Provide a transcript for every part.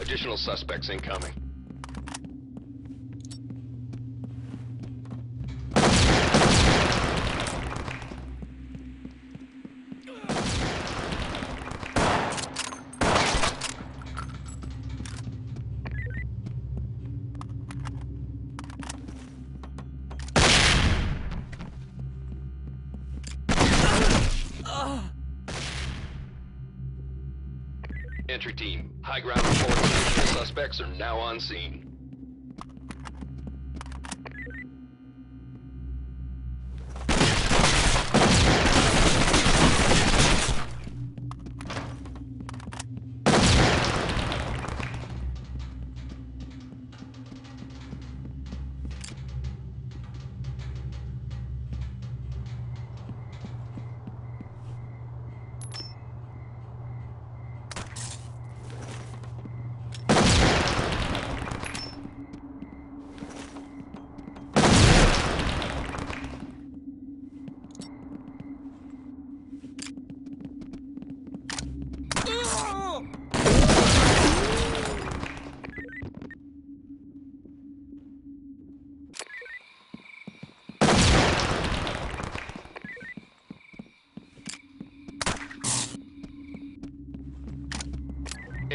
Additional suspects incoming. Entry team, high ground reports. The suspects are now on scene.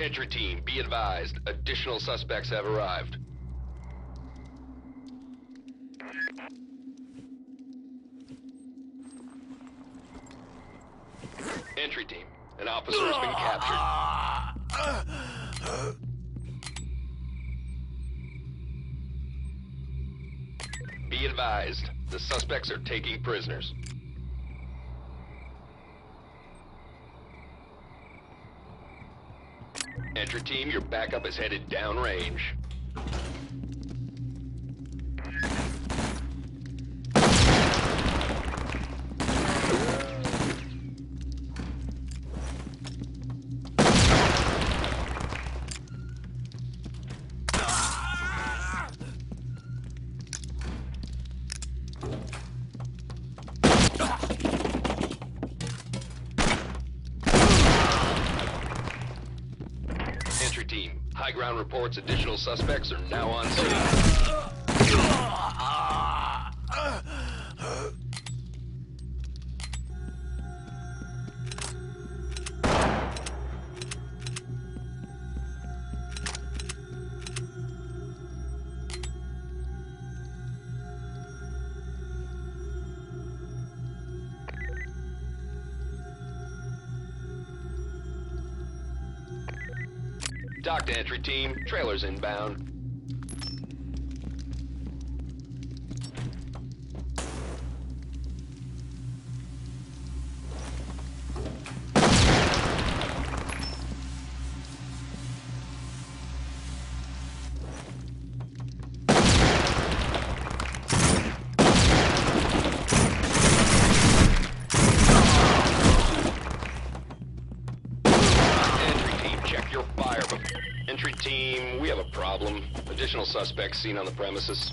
Entry team, be advised, additional suspects have arrived. Entry team, an officer has been captured. Be advised, the suspects are taking prisoners. Entry team, your backup is headed downrange. Team, high ground reports additional suspects are now on scene. Dock to entry team, trailers inbound. room. Additional suspects seen on the premises.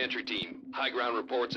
Entry team, high ground reports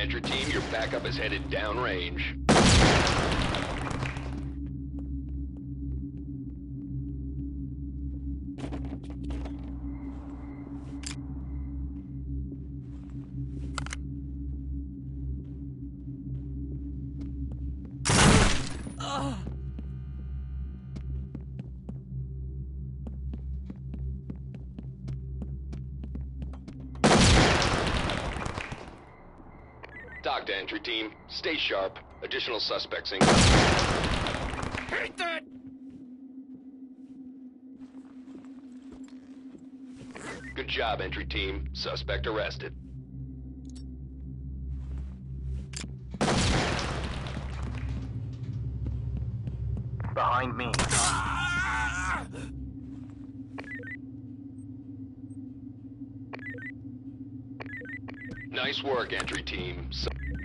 Entry team, your backup is headed downrange. Talk to entry team. Stay sharp. Additional suspects incoming. Hate that! Good job, entry team. Suspect arrested. Behind me. Nice work, entry team.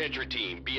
Entry team, be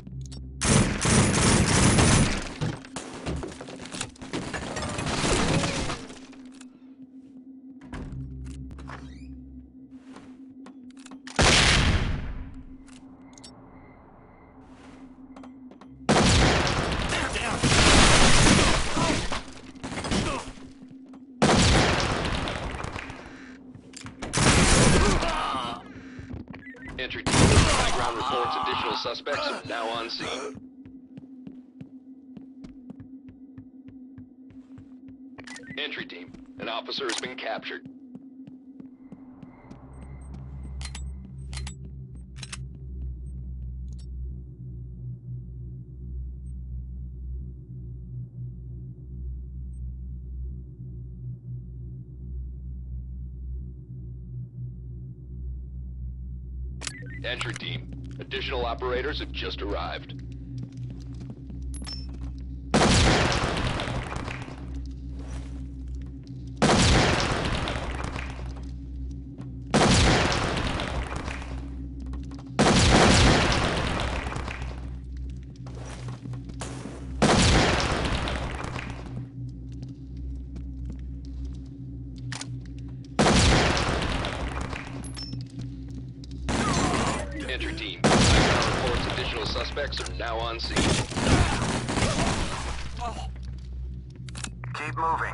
Entry team, high ground reports additional suspects are now on scene. Entry team, an officer has been captured. Entry team, additional operators have just arrived. Entry team, high ground reports additional suspects are now on scene. Keep moving.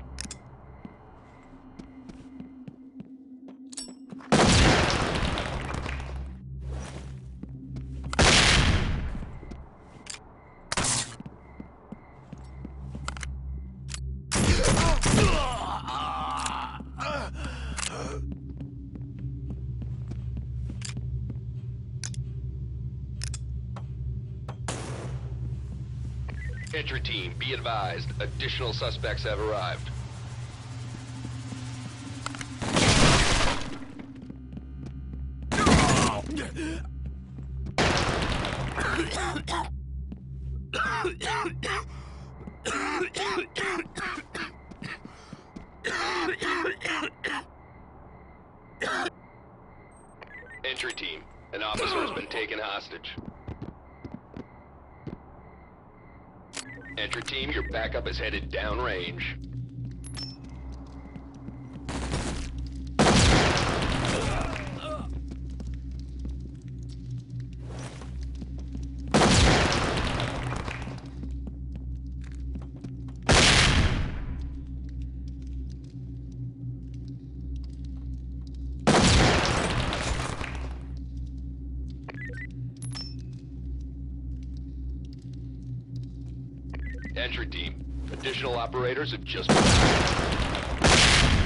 Entry team, be advised, additional suspects have arrived. Entry team, an officer has been taken hostage. Entry team, your backup is headed downrange. Entry team, additional operators have just arrived. I'll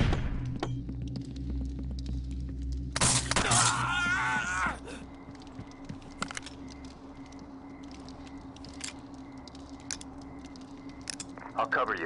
cover you.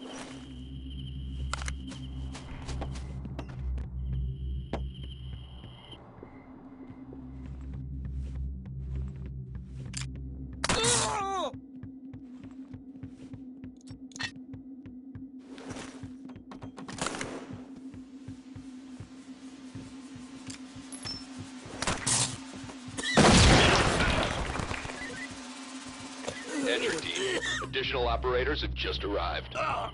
Entry team, additional operators have just arrived. Talk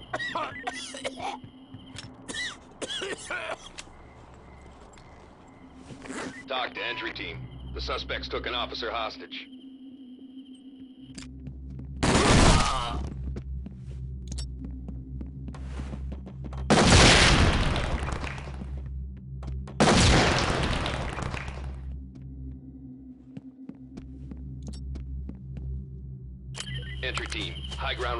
to entry team. The suspects took an officer hostage. Entry team, high ground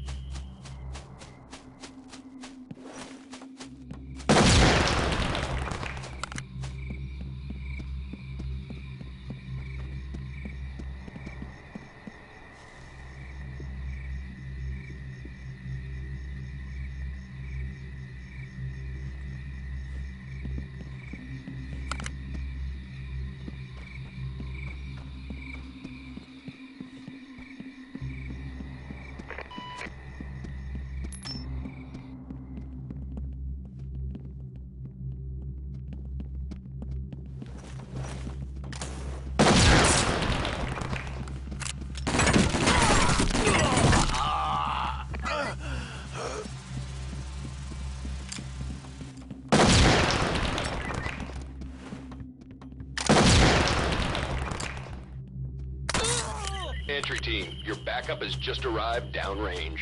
Entry team, your backup has just arrived downrange.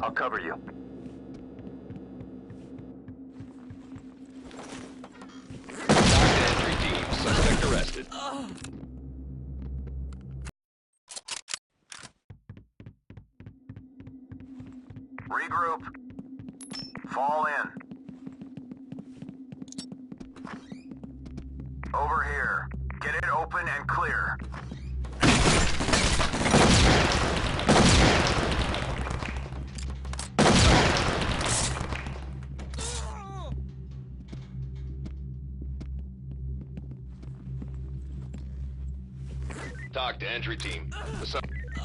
I'll cover you. Entry team, suspect arrested. Regroup. Fall in. Over here. Get it open and clear. Talk to entry team.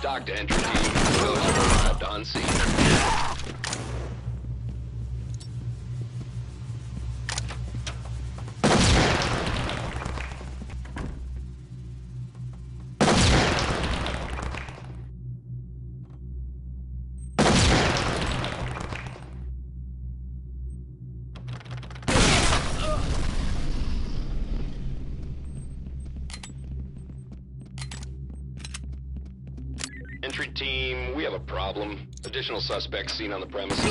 Talk to entry team. Those have arrived on scene. Entry team, we have a problem. Additional suspects seen on the premises.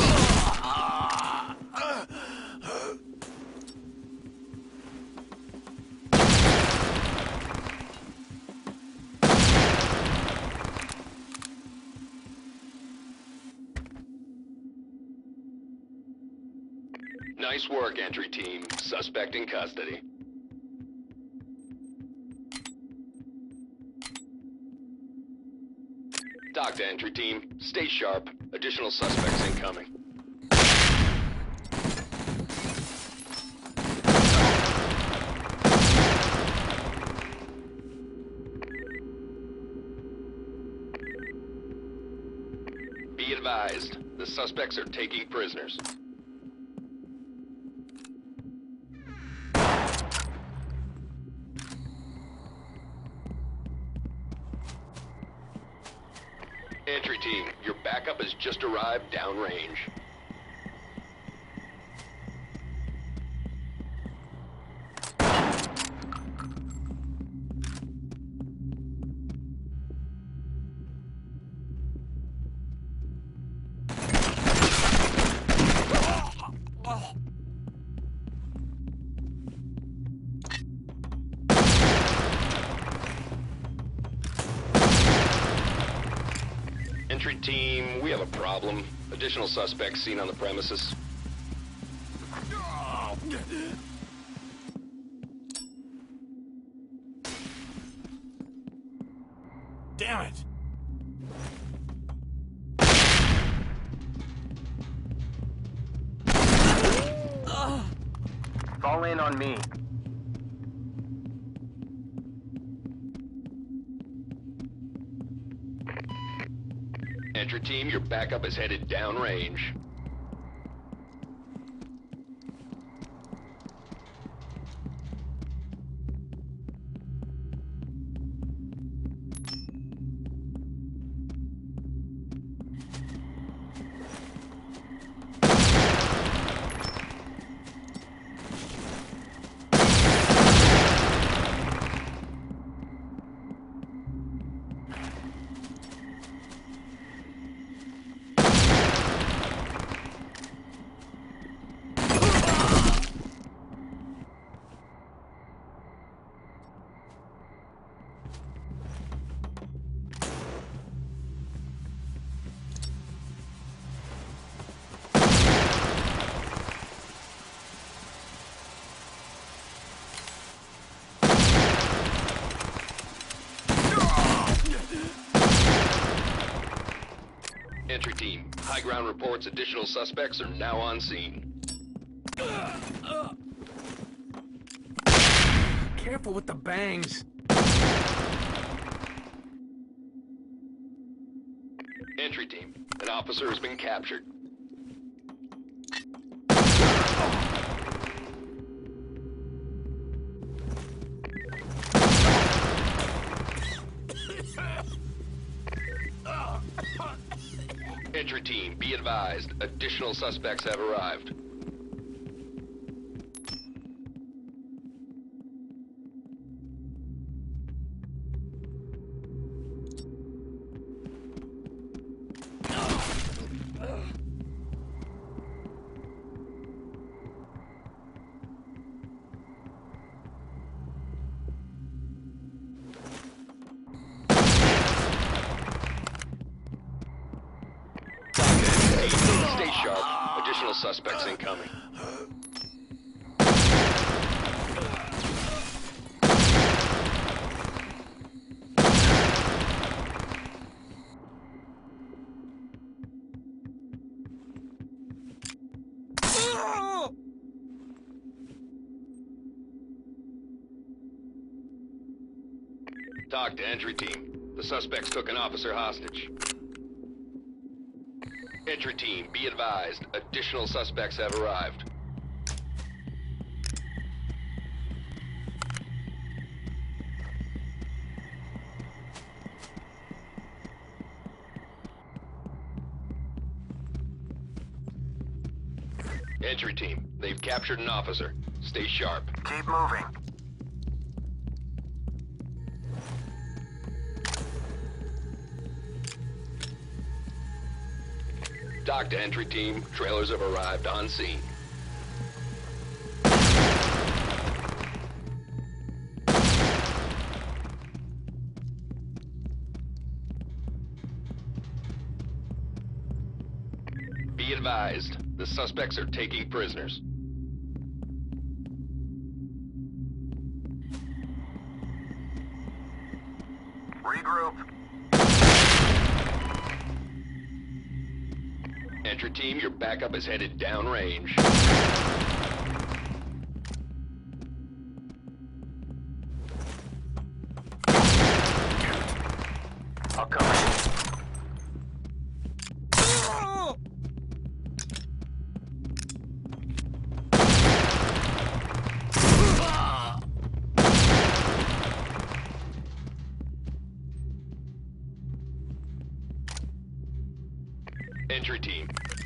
Nice work, entry team. Suspect in custody. Talk to entry team. Stay sharp. Additional suspects incoming. Be advised, the suspects are taking prisoners. Entry team, your backup has just arrived downrange. Entry team, we have a problem. Additional suspects seen on the premises. Damn it! Fall in on me. Entry team, your backup is headed downrange. Entry team, high ground reports additional suspects are now on scene. Careful with the bangs. Entry team, an officer has been captured. Entry team, be advised, additional suspects have arrived. Stay sharp. Additional suspects incoming. Talk to entry team. The suspects took an officer hostage. Entry team, be advised. Additional suspects have arrived. Entry team, they've captured an officer. Stay sharp. Keep moving. Dock to entry team. Trailers have arrived on scene. Be advised, the suspects are taking prisoners. Regroup. Entry team, your backup is headed downrange. I'll cover you.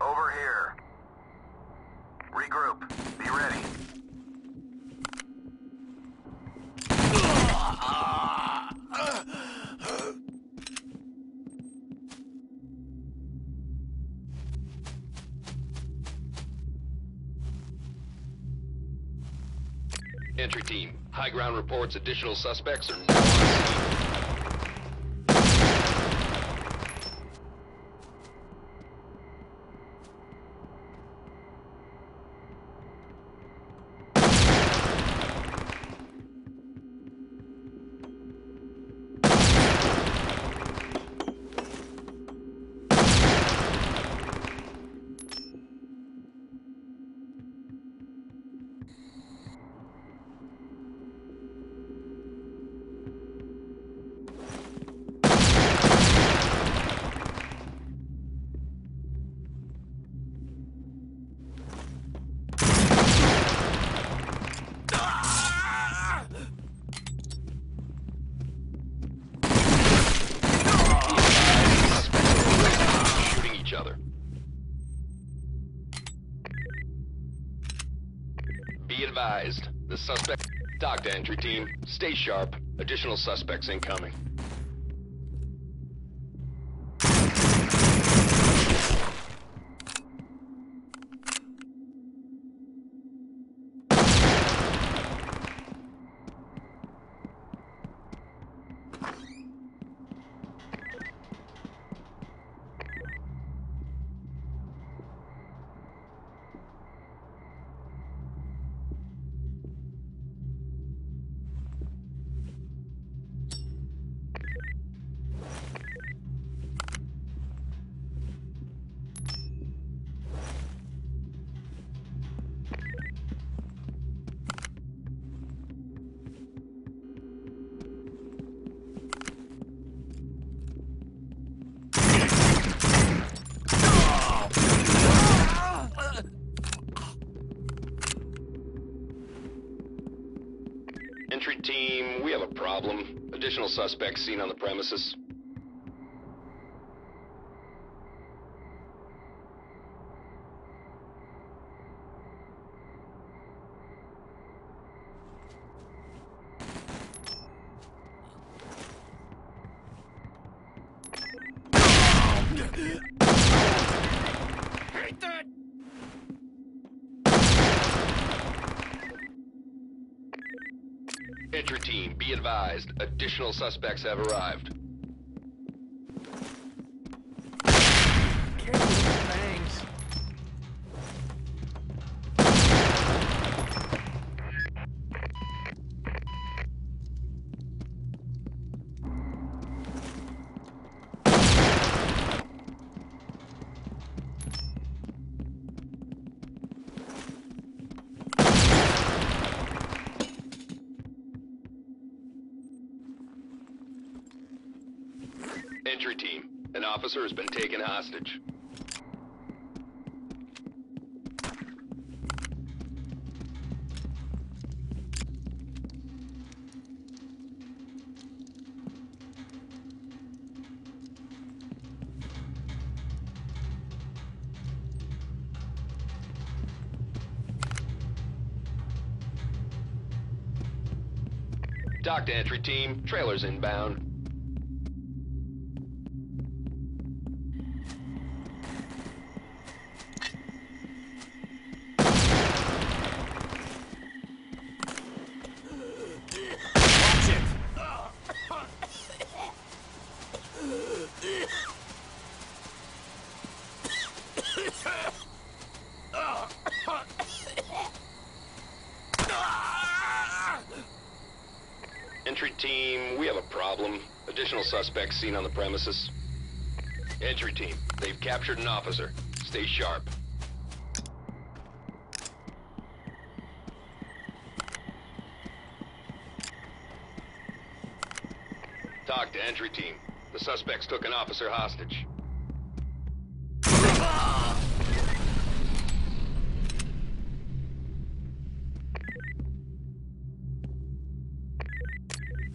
Over here. Regroup. Be ready. Entry team, high ground reports additional suspects are now on scene. Advised. The suspect... Dock to entry team. Stay sharp. Additional suspects incoming. Entry team, we have a problem. Additional suspects seen on the premises. Entry team, be advised. Additional suspects have arrived. Entry team, an officer has been taken hostage. Dock to entry team, trailers inbound. Entry team, we have a problem. Additional suspects seen on the premises. Entry team, they've captured an officer. Stay sharp. Talk to entry team. The suspects took an officer hostage.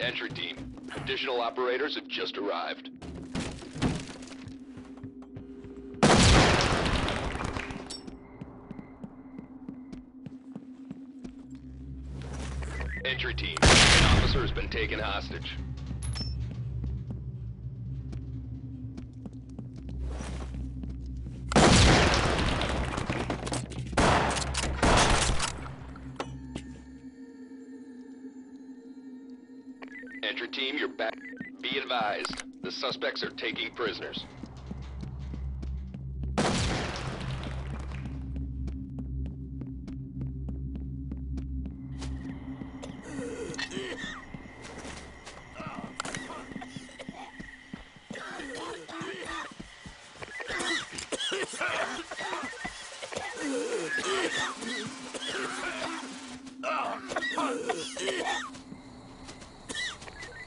Entry team, additional operators have just arrived. Entry team, an officer has been taken hostage. Entry team, you're back. Be advised, the suspects are taking prisoners.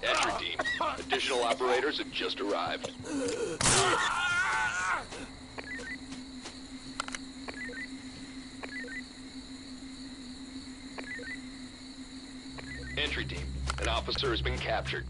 Entry team, additional operators have just arrived. Entry team, an officer has been captured.